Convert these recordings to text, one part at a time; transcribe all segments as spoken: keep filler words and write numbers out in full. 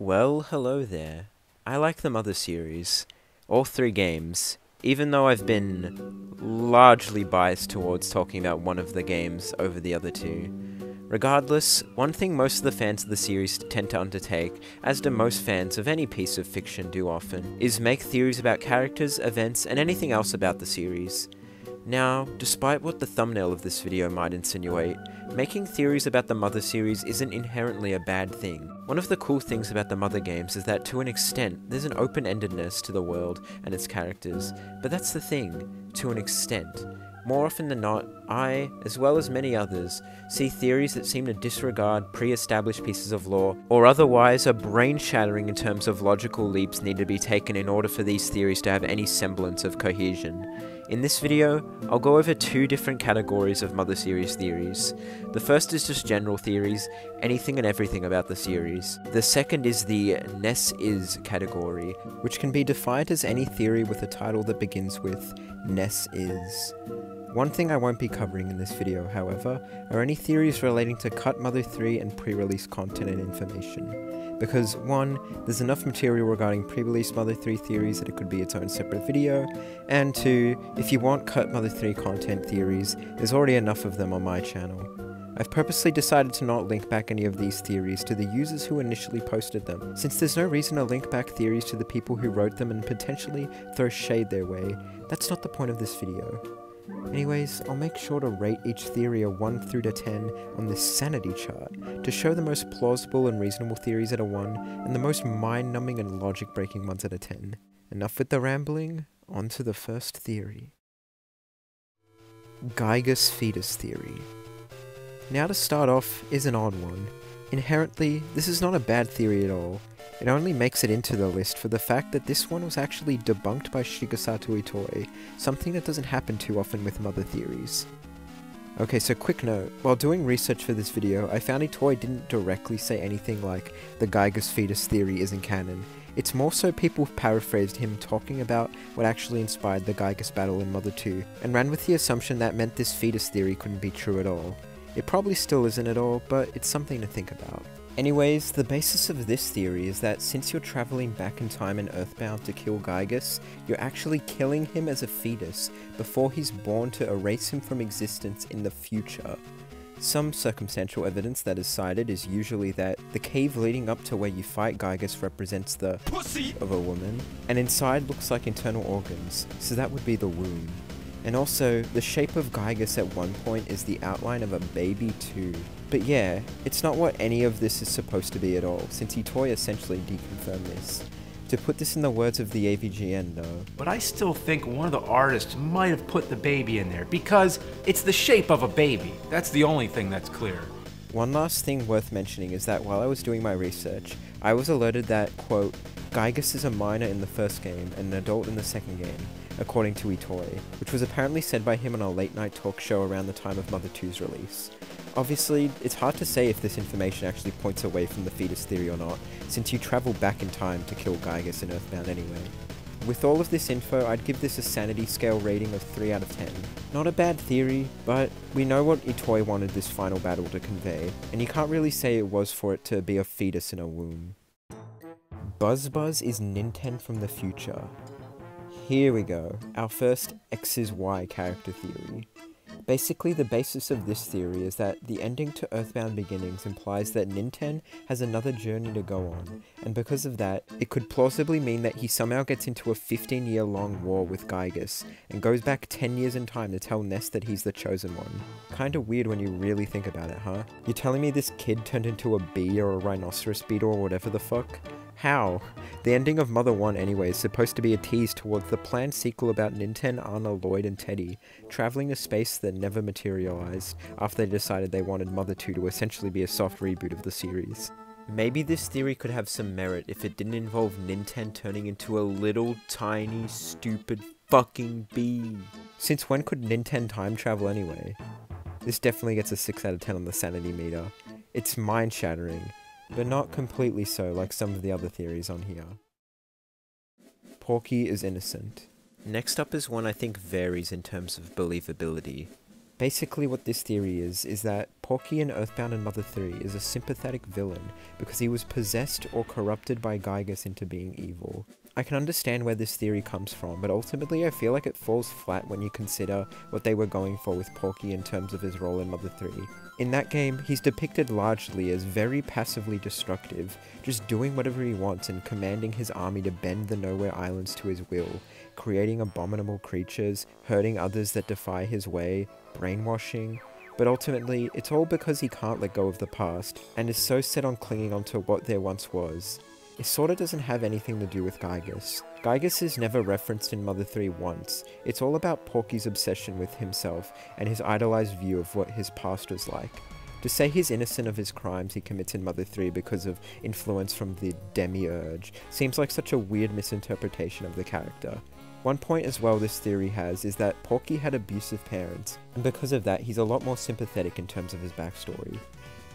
Well, hello there. I like the Mother series, all three games, even though I've been largely biased towards talking about one of the games over the other two. Regardless, one thing most of the fans of the series tend to undertake, as do most fans of any piece of fiction do often, is make theories about characters, events, and anything else about the series. Now, despite what the thumbnail of this video might insinuate, making theories about the Mother series isn't inherently a bad thing. One of the cool things about the Mother games is that, to an extent, there's an open-endedness to the world and its characters, but that's the thing, to an extent. More often than not, I, as well as many others, see theories that seem to disregard pre-established pieces of lore, or otherwise are brain-shattering in terms of logical leaps need to be taken in order for these theories to have any semblance of cohesion. In this video, I'll go over two different categories of Mother series theories. The first is just general theories, anything and everything about the series. The second is the Ness is category, which can be defined as any theory with a title that begins with Ness is. One thing I won't be covering in this video, however, are any theories relating to Cut Mother three and pre-release content and information. Because one, there's enough material regarding pre-release Mother three theories that it could be its own separate video, and two, if you want Cut Mother three content theories, there's already enough of them on my channel. I've purposely decided to not link back any of these theories to the users who initially posted them, since there's no reason to link back theories to the people who wrote them and potentially throw shade their way. That's not the point of this video. Anyways, I'll make sure to rate each theory a one through to ten on this sanity chart, to show the most plausible and reasonable theories at a one, and the most mind-numbing and logic-breaking ones at a ten. Enough with the rambling, on to the first theory. Giygas fetus theory. Now to start off is an odd one. Inherently, this is not a bad theory at all. It only makes it into the list for the fact that this one was actually debunked by Shigesato Itoi, something that doesn't happen too often with Mother theories. Okay, so quick note, while doing research for this video, I found Itoi didn't directly say anything like, the Giygas fetus theory isn't canon. It's more so people paraphrased him talking about what actually inspired the Giygas battle in Mother two, and ran with the assumption that meant this fetus theory couldn't be true at all. It probably still isn't at all, but it's something to think about. Anyways, the basis of this theory is that since you're traveling back in time in Earthbound to kill Giygas, you're actually killing him as a fetus before he's born to erase him from existence in the future. Some circumstantial evidence that is cited is usually that the cave leading up to where you fight Giygas represents the pussy of a woman, and inside looks like internal organs, so that would be the womb. And also, the shape of Giygas at one point is the outline of a baby too. But yeah, it's not what any of this is supposed to be at all, since Itoi essentially deconfirmed this. To put this in the words of the A V G N though. But I still think one of the artists might have put the baby in there, because it's the shape of a baby. That's the only thing that's clear. One last thing worth mentioning is that while I was doing my research, I was alerted that, quote, Giygas is a minor in the first game and an adult in the second game, according to Itoi, which was apparently said by him on a late-night talk show around the time of Mother two's release. Obviously, it's hard to say if this information actually points away from the fetus theory or not, since you travel back in time to kill Giygas in Earthbound anyway. With all of this info, I'd give this a sanity scale rating of three out of ten. Not a bad theory, but we know what Itoi wanted this final battle to convey, and you can't really say it was for it to be a fetus in a womb. BuzzBuzz is Ninten from the future. Here we go, our first X's Y character theory. Basically, the basis of this theory is that the ending to Earthbound Beginnings implies that Ninten has another journey to go on, and because of that, it could plausibly mean that he somehow gets into a fifteen-year-long war with Giygas, and goes back ten years in time to tell Ness that he's the chosen one. Kinda weird when you really think about it, huh? You're telling me this kid turned into a bee or a rhinoceros beetle or whatever the fuck? How? The ending of Mother one anyway is supposed to be a tease towards the planned sequel about Ninten, Anna, Lloyd, and Teddy, travelling to space that never materialised after they decided they wanted Mother two to essentially be a soft reboot of the series. Maybe this theory could have some merit if it didn't involve Ninten turning into a little tiny stupid fucking bee. Since when could Ninten time travel anyway? This definitely gets a six out of ten on the sanity meter. It's mind-shattering. But not completely so, like some of the other theories on here. Porky is innocent. Next up is one I think varies in terms of believability. Basically what this theory is, is that Porky in Earthbound and Mother three is a sympathetic villain because he was possessed or corrupted by Giygas into being evil. I can understand where this theory comes from, but ultimately I feel like it falls flat when you consider what they were going for with Porky in terms of his role in Mother three. In that game, he's depicted largely as very passively destructive, just doing whatever he wants and commanding his army to bend the Nowhere Islands to his will, creating abominable creatures, hurting others that defy his way, brainwashing, but ultimately, it's all because he can't let go of the past, and is so set on clinging onto what there once was. It sorta doesn't have anything to do with Giygas. Giygas is never referenced in Mother three once. It's all about Porky's obsession with himself, and his idolized view of what his past was like. To say he's innocent of his crimes he commits in Mother three because of influence from the Demiurge seems like such a weird misinterpretation of the character. One point as well this theory has is that Porky had abusive parents, and because of that he's a lot more sympathetic in terms of his backstory.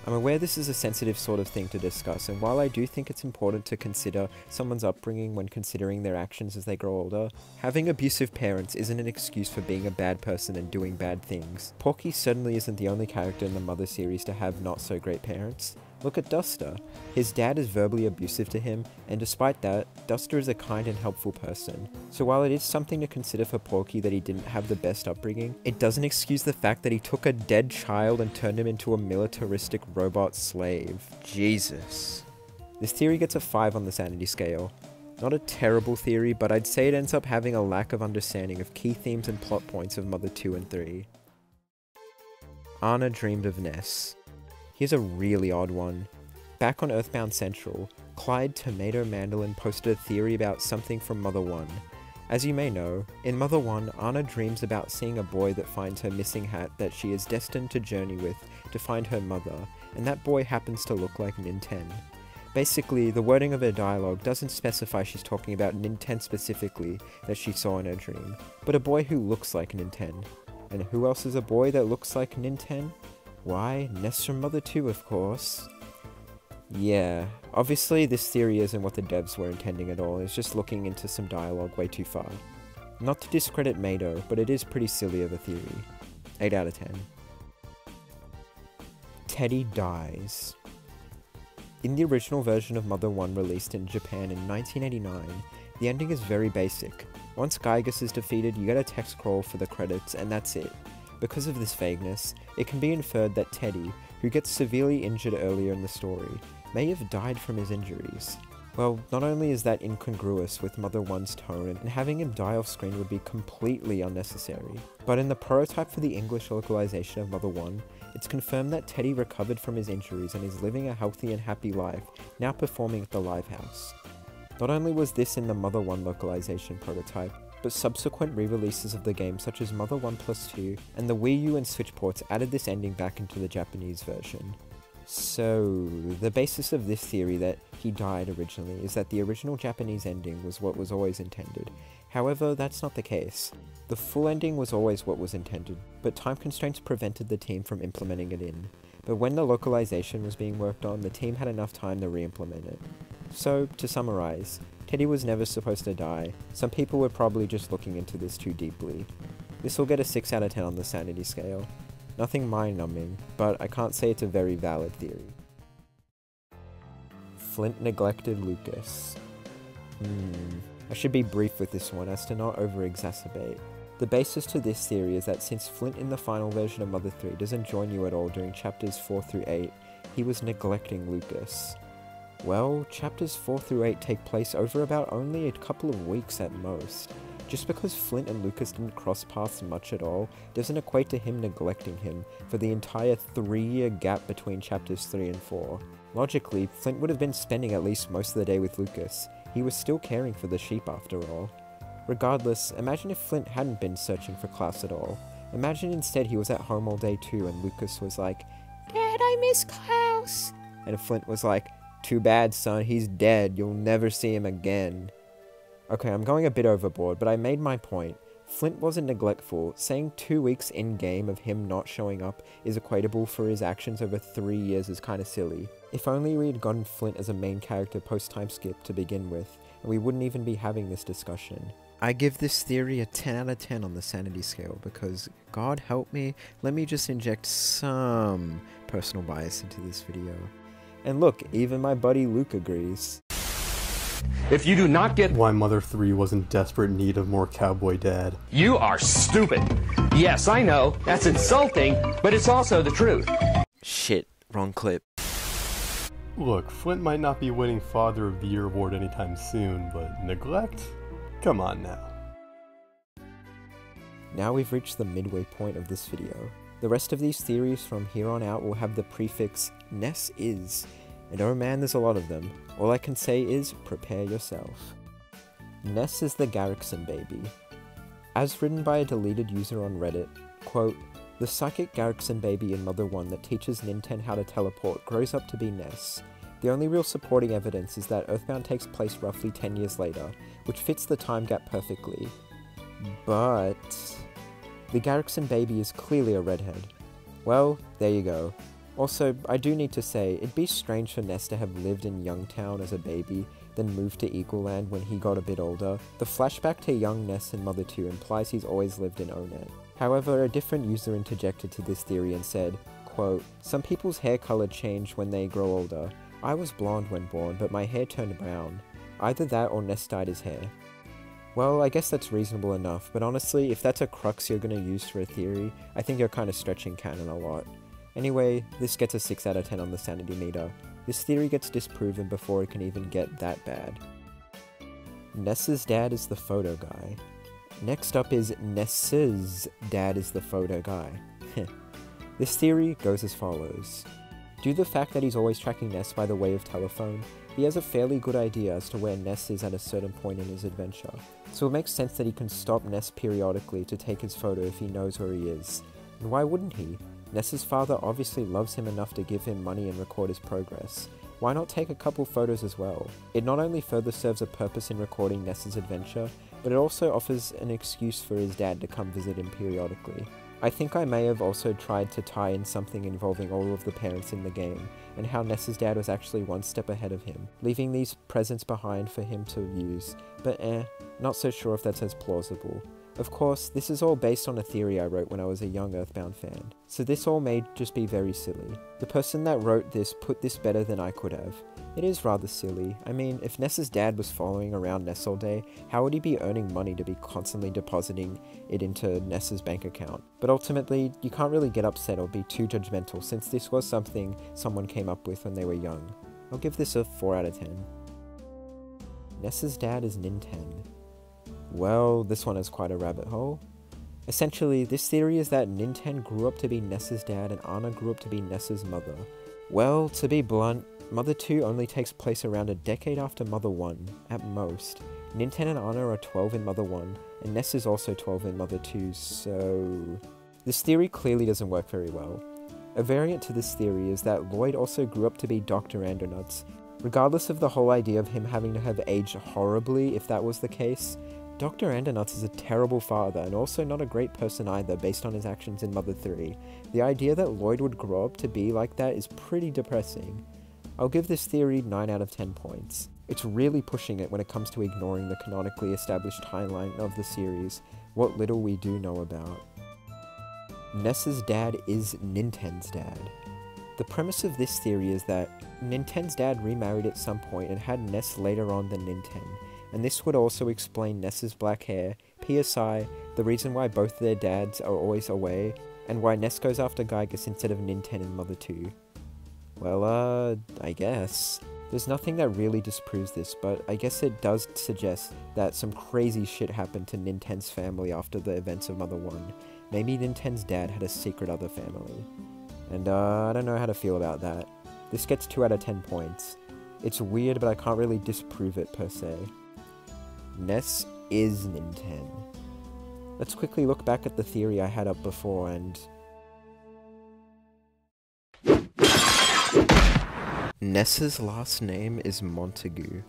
I'm aware this is a sensitive sort of thing to discuss, and while I do think it's important to consider someone's upbringing when considering their actions as they grow older, having abusive parents isn't an excuse for being a bad person and doing bad things. Porky certainly isn't the only character in the Mother series to have not so great parents. Look at Duster. His dad is verbally abusive to him, and despite that, Duster is a kind and helpful person. So while it is something to consider for Porky that he didn't have the best upbringing, it doesn't excuse the fact that he took a dead child and turned him into a militaristic robot slave. Jesus. This theory gets a five on the sanity scale. Not a terrible theory, but I'd say it ends up having a lack of understanding of key themes and plot points of Mother two and three. Anna dreamed of Ness. Here's a really odd one. Back on Earthbound Central, Clyde Tomato Mandolin posted a theory about something from Mother one. As you may know, in Mother one, Anna dreams about seeing a boy that finds her missing hat that she is destined to journey with to find her mother, and that boy happens to look like Ninten. Basically, the wording of her dialogue doesn't specify she's talking about Ninten specifically that she saw in her dream, but a boy who looks like Ninten. And who else is a boy that looks like Ninten? Why? Ness from Mother two, of course. Yeah, obviously this theory isn't what the devs were intending at all, it's just looking into some dialogue way too far. Not to discredit Mado, but it is pretty silly of a theory. eight out of ten. Teddy dies. In the original version of Mother one released in Japan in nineteen eighty-nine, the ending is very basic. Once Giygas is defeated, you get a text crawl for the credits, and that's it. Because of this vagueness, it can be inferred that Teddy, who gets severely injured earlier in the story, may have died from his injuries. Well, not only is that incongruous with Mother one's tone, and having him die off-screen would be completely unnecessary, but in the prototype for the English localization of Mother one, it's confirmed that Teddy recovered from his injuries and is living a healthy and happy life, now performing at the Livehouse. Not only was this in the Mother one localization prototype, but subsequent re-releases of the game such as Mother one plus two and the Wii U and Switch ports added this ending back into the Japanese version. So, the basis of this theory that he died originally is that the original Japanese ending was what was always intended. However, that's not the case. The full ending was always what was intended, but time constraints prevented the team from implementing it in. But when the localization was being worked on, the team had enough time to re-implement it. So, to summarize, Teddy was never supposed to die. Some people were probably just looking into this too deeply. This will get a six out of ten on the sanity scale. Nothing mind-numbing, but I can't say it's a very valid theory. Flint neglected Lucas. Hmm. I should be brief with this one as to not over-exacerbate. The basis to this theory is that since Flint in the final version of Mother three doesn't join you at all during chapters four through eight, he was neglecting Lucas. Well, chapters four through eight take place over about only a couple of weeks at most. Just because Flint and Lucas didn't cross paths much at all, doesn't equate to him neglecting him for the entire three-year gap between chapters three and four. Logically, Flint would have been spending at least most of the day with Lucas. He was still caring for the sheep after all. Regardless, imagine if Flint hadn't been searching for Klaus at all. Imagine instead he was at home all day too and Lucas was like, "Dad, I miss Klaus!" And Flint was like, "Too bad, son, he's dead, you'll never see him again." Okay, I'm going a bit overboard, but I made my point. Flint wasn't neglectful. Saying two weeks in-game of him not showing up is equatable for his actions over three years is kinda silly. If only we had gotten Flint as a main character post-time skip to begin with, and we wouldn't even be having this discussion. I give this theory a ten out of ten on the sanity scale because, God help me, let me just inject some personal bias into this video. And look, even my buddy Luke agrees. If you do not get why Mother three was in desperate need of more Cowboy Dad. You are stupid. Yes, I know, that's insulting, but it's also the truth. Shit, wrong clip. Look, Flint might not be winning Father of the Year award anytime soon, but neglect? Come on now. Now we've reached the midway point of this video. The rest of these theories from here on out will have the prefix Ness is, and oh man, there's a lot of them. All I can say is, prepare yourself. Ness is the Garrickson baby. As written by a deleted user on Reddit, quote, "The psychic Garrickson baby in Mother one that teaches Ninten how to teleport grows up to be Ness. The only real supporting evidence is that Earthbound takes place roughly ten years later, which fits the time gap perfectly. But the Garrickson baby is clearly a redhead." Well, there you go. Also, I do need to say, it'd be strange for Ness to have lived in Youngtown as a baby, then moved to Eagleland when he got a bit older. The flashback to young Ness in Mother two implies he's always lived in Onett. However, a different user interjected to this theory and said, quote, "Some people's hair color change when they grow older. I was blonde when born, but my hair turned brown. Either that or Ness dyed his hair." Well, I guess that's reasonable enough, but honestly, if that's a crux you're gonna use for a theory, I think you're kinda stretching canon a lot. Anyway, this gets a six out of ten on the sanity meter. This theory gets disproven before it can even get that bad. Ness's dad is the photo guy. Next up is Ness's dad is the photo guy. This theory goes as follows. Due to the fact that he's always tracking Ness by the way of telephone, he has a fairly good idea as to where Ness is at a certain point in his adventure. So it makes sense that he can stop Ness periodically to take his photo if he knows where he is. And why wouldn't he? Ness's father obviously loves him enough to give him money and record his progress. Why not take a couple photos as well? It not only further serves a purpose in recording Ness's adventure, but it also offers an excuse for his dad to come visit him periodically. I think I may have also tried to tie in something involving all of the parents in the game, and how Ness's dad was actually one step ahead of him, leaving these presents behind for him to use, but eh, not so sure if that's as plausible. Of course, this is all based on a theory I wrote when I was a young Earthbound fan, so this all may just be very silly. The person that wrote this put this better than I could have. It is rather silly. I mean, if Ness's dad was following around Ness all day, how would he be earning money to be constantly depositing it into Ness's bank account? But ultimately, you can't really get upset or be too judgmental since this was something someone came up with when they were young. I'll give this a four out of ten. Ness's dad is Ninten. Well, this one is quite a rabbit hole. Essentially, this theory is that Ninten grew up to be Ness's dad and Anna grew up to be Ness's mother. Well, to be blunt, Mother two only takes place around a decade after Mother one, at most. Ninten and Anna are twelve in Mother one, and Ness is also twelve in Mother two, so... This theory clearly doesn't work very well. A variant to this theory is that Lloyd also grew up to be Doctor Andonuts. Regardless of the whole idea of him having to have aged horribly if that was the case, Doctor Andonuts is a terrible father and also not a great person either based on his actions in Mother three. The idea that Lloyd would grow up to be like that is pretty depressing. I'll give this theory nine out of ten points. It's really pushing it when it comes to ignoring the canonically established timeline of the series, what little we do know about. Ness's dad is Ninten's dad. The premise of this theory is that Ninten's dad remarried at some point and had Ness later on than Ninten. And this would also explain Ness's black hair, P S I, the reason why both their dads are always away, and why Ness goes after Giygas instead of Ninten in Mother two. Well, uh, I guess. There's nothing that really disproves this, but I guess it does suggest that some crazy shit happened to Ninten's family after the events of Mother one. Maybe Ninten's dad had a secret other family. And, uh, I don't know how to feel about that. This gets two out of ten points. It's weird, but I can't really disprove it per se. Ness is Ninten. Let's quickly look back at the theory I had up before and... Ness's last name is Montague.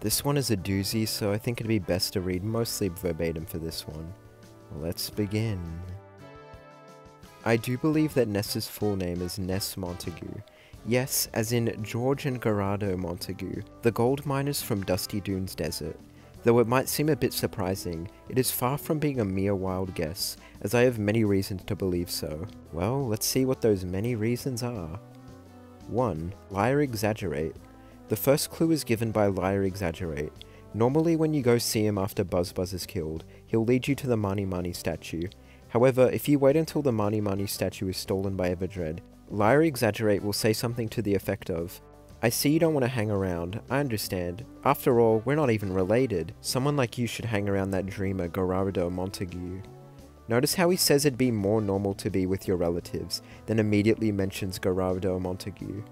This one is a doozy, so I think it'd be best to read mostly verbatim for this one. Let's begin. I do believe that Ness's full name is Ness Montague. Yes, as in George and Gerardo Montague, the gold miners from Dusty Dunes Desert. Though it might seem a bit surprising, it is far from being a mere wild guess, as I have many reasons to believe so. Well, let's see what those many reasons are. one. Liar Exaggerate. The first clue is given by Liar Exaggerate. Normally when you go see him after BuzzBuzz is killed, he'll lead you to the Mani Mani statue. However, if you wait until the Mani Mani statue is stolen by Everdread, Liar Exaggerate will say something to the effect of, "I see you don't want to hang around, I understand. After all, we're not even related. Someone like you should hang around that dreamer Gerardo Montague." Notice how he says it'd be more normal to be with your relatives, then immediately mentions Gerardo Montague.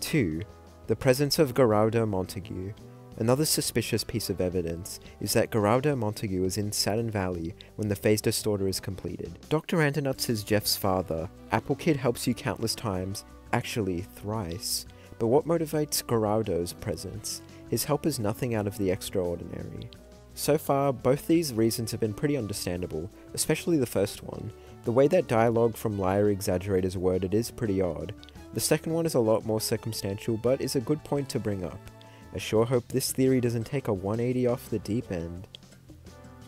two. The presence of Gerardo Montague. Another suspicious piece of evidence is that Gerardo Montague is in Saturn Valley when the phase distorter is completed. Doctor Andonuts is Jeff's father. Apple Kid helps you countless times, actually thrice. But what motivates Gerardo's presence? His help is nothing out of the extraordinary. So far, both these reasons have been pretty understandable, especially the first one. The way that dialogue from Liar Exaggerate is worded is pretty odd. The second one is a lot more circumstantial, but is a good point to bring up. I sure hope this theory doesn't take a one eighty off the deep end.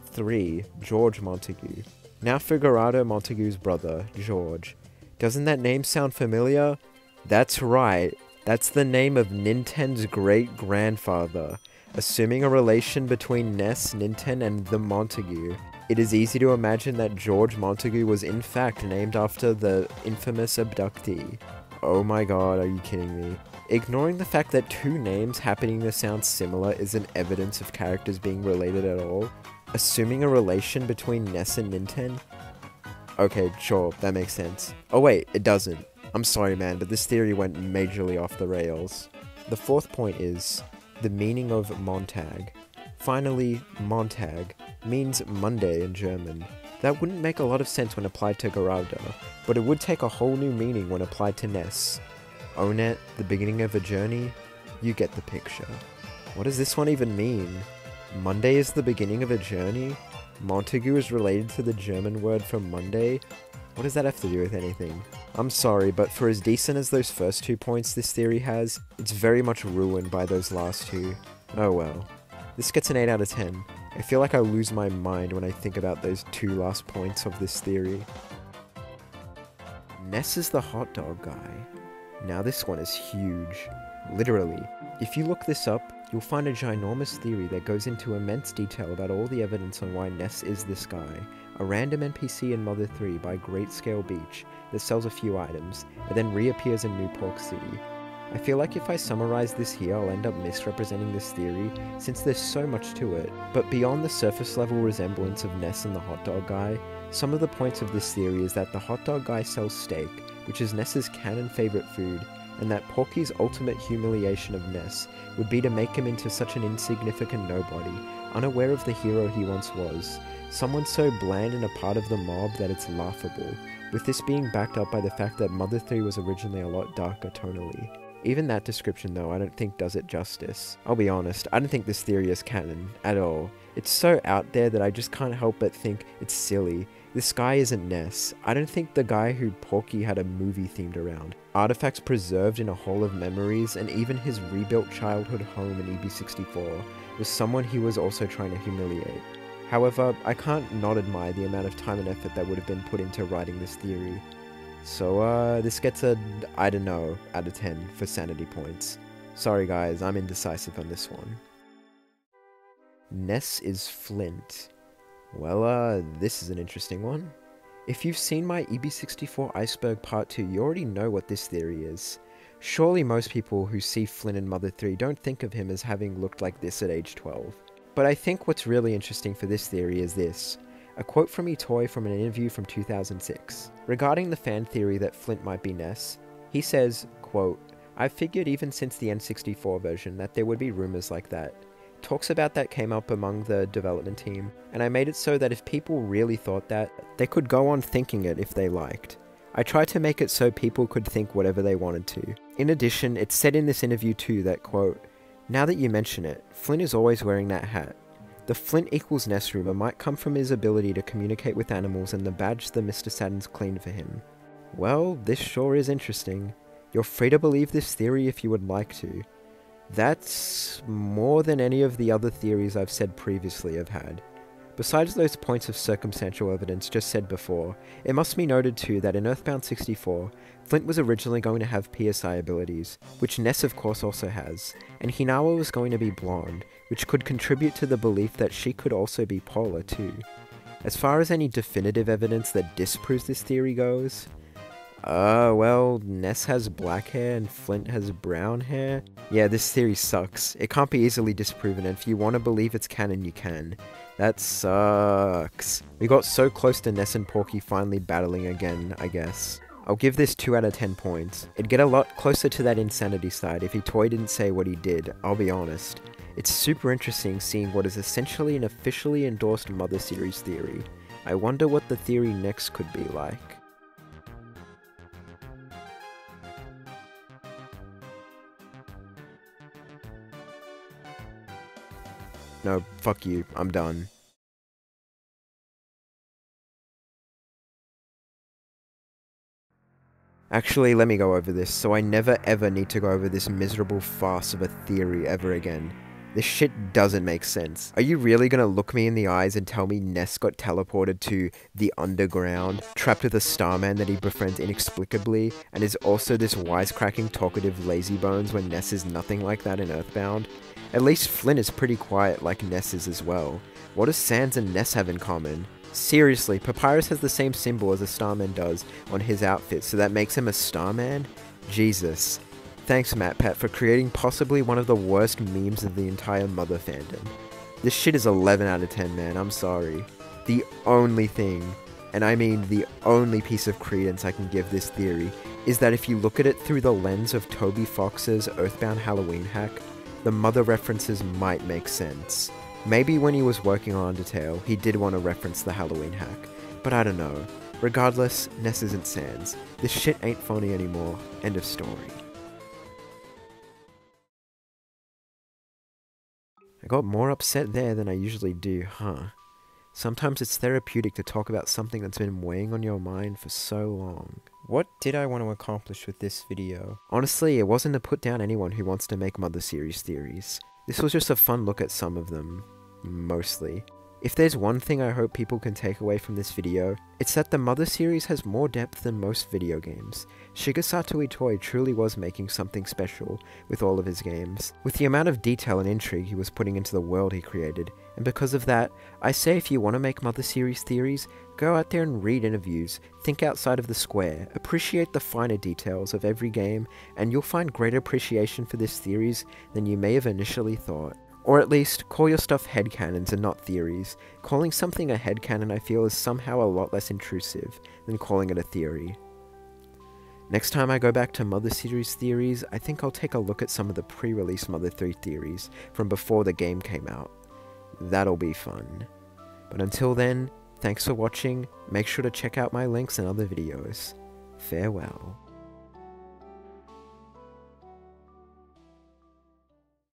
three. George Montague. Now for Gerardo Montague's brother, George. Doesn't that name sound familiar? That's right! That's the name of Ninten's great-grandfather. Assuming a relation between Ness, Ninten, and the Montague, it is easy to imagine that George Montague was in fact named after the infamous abductee. Oh my god, are you kidding me? Ignoring the fact that two names happening to sound similar isn't evidence of characters being related at all, assuming a relation between Ness and Ninten? Okay, sure, that makes sense. Oh wait, it doesn't. I'm sorry man, but this theory went majorly off the rails. The fourth point is the meaning of Montag. Finally, Montag means Monday in German. That wouldn't make a lot of sense when applied to Gerardo, but it would take a whole new meaning when applied to Ness. Onett, the beginning of a journey, you get the picture. What does this one even mean? Monday is the beginning of a journey? Montague is related to the German word for Monday? What does that have to do with anything? I'm sorry, but for as decent as those first two points this theory has, it's very much ruined by those last two. Oh well. This gets an eight out of ten. I feel like I lose my mind when I think about those two last points of this theory. Ness is the hot dog guy. Now this one is huge. Literally. If you look this up, you'll find a ginormous theory that goes into immense detail about all the evidence on why Ness is this guy. A random N P C in Mother three by Great Scale Beach that sells a few items, and then reappears in New Pork City. I feel like if I summarize this here, I'll end up misrepresenting this theory, since there's so much to it. But beyond the surface level resemblance of Ness and the hot dog guy, some of the points of this theory is that the hot dog guy sells steak, which is Ness's canon favorite food, and that Porky's ultimate humiliation of Ness would be to make him into such an insignificant nobody, unaware of the hero he once was, someone so bland and a part of the mob that it's laughable, with this being backed up by the fact that Mother three was originally a lot darker tonally. Even that description though, I don't think does it justice. I'll be honest, I don't think this theory is canon, at all. It's so out there that I just can't help but think it's silly. This guy isn't Ness. I don't think the guy who Porky had a movie themed around. Artifacts preserved in a hall of memories, and even his rebuilt childhood home in E B sixty-four was someone he was also trying to humiliate. However, I can't not admire the amount of time and effort that would have been put into writing this theory. So uh, this gets a, I don't know, out of ten for sanity points. Sorry guys, I'm indecisive on this one. Ness is Flint. Well, uh, this is an interesting one. If you've seen my E B sixty-four Iceberg Part two, you already know what this theory is. Surely most people who see Flint in Mother three don't think of him as having looked like this at age twelve. But I think what's really interesting for this theory is this. A quote from Itoi from an interview from two thousand six. Regarding the fan theory that Flint might be Ness, he says, quote, "I figured even since the N sixty-four version that there would be rumors like that. Talks about that came up among the development team, and I made it so that if people really thought that, they could go on thinking it if they liked. I tried to make it so people could think whatever they wanted to." In addition, it's said in this interview too that, quote, "Now that you mention it, Flint is always wearing that hat." The Flint equals Ness rumor might come from his ability to communicate with animals and the badge that Mister Saturn's cleaned for him. Well, this sure is interesting. You're free to believe this theory if you would like to. That's more than any of the other theories I've said previously have had. Besides those points of circumstantial evidence just said before, it must be noted too that in Earthbound sixty-four, Flint was originally going to have P S I abilities, which Ness of course also has, and Hinawa was going to be blonde, which could contribute to the belief that she could also be polar too. As far as any definitive evidence that disproves this theory goes, Uh, well, Ness has black hair and Flint has brown hair. Yeah, this theory sucks. It can't be easily disproven, and if you want to believe it's canon, you can. That sucks. We got so close to Ness and Porky finally battling again, I guess. I'll give this two out of ten points. It'd get a lot closer to that insanity side if Itoi didn't say what he did, I'll be honest. It's super interesting seeing what is essentially an officially endorsed Mother series theory. I wonder what the theory next could be like. No, fuck you, I'm done. Actually, let me go over this, so I never ever need to go over this miserable farce of a theory ever again. This shit doesn't make sense. Are you really gonna look me in the eyes and tell me Ness got teleported to the underground, trapped with a Starman that he befriends inexplicably, and is also this wisecracking, talkative lazy bones when Ness is nothing like that in Earthbound? At least Flint is pretty quiet like Ness is as well. What does Sans and Ness have in common? Seriously, Papyrus has the same symbol as a Starman does on his outfit, so that makes him a Starman? Jesus. Thanks MatPat for creating possibly one of the worst memes of the entire Mother fandom. This shit is eleven out of ten, man, I'm sorry. The only thing, and I mean the only piece of credence I can give this theory, is that if you look at it through the lens of Toby Fox's Earthbound Halloween hack, the Mother references might make sense. Maybe when he was working on Undertale, he did want to reference the Halloween hack, but I don't know. Regardless, Ness isn't Sans. This shit ain't funny anymore. End of story. I got more upset there than I usually do, huh? Sometimes it's therapeutic to talk about something that's been weighing on your mind for so long. What did I want to accomplish with this video? Honestly, it wasn't to put down anyone who wants to make Mother series theories. This was just a fun look at some of them. Mostly. If there's one thing I hope people can take away from this video, it's that the Mother series has more depth than most video games. Shigesato Itoi truly was making something special with all of his games, with the amount of detail and intrigue he was putting into the world he created, and because of that, I say if you want to make Mother series theories, go out there and read interviews, think outside of the square, appreciate the finer details of every game, and you'll find greater appreciation for this theories than you may have initially thought. Or at least, call your stuff headcanons and not theories. Calling something a headcanon I feel is somehow a lot less intrusive than calling it a theory. Next time I go back to Mother series theories, I think I'll take a look at some of the pre-release Mother three theories from before the game came out. That'll be fun. But until then, thanks for watching, make sure to check out my links and other videos. Farewell.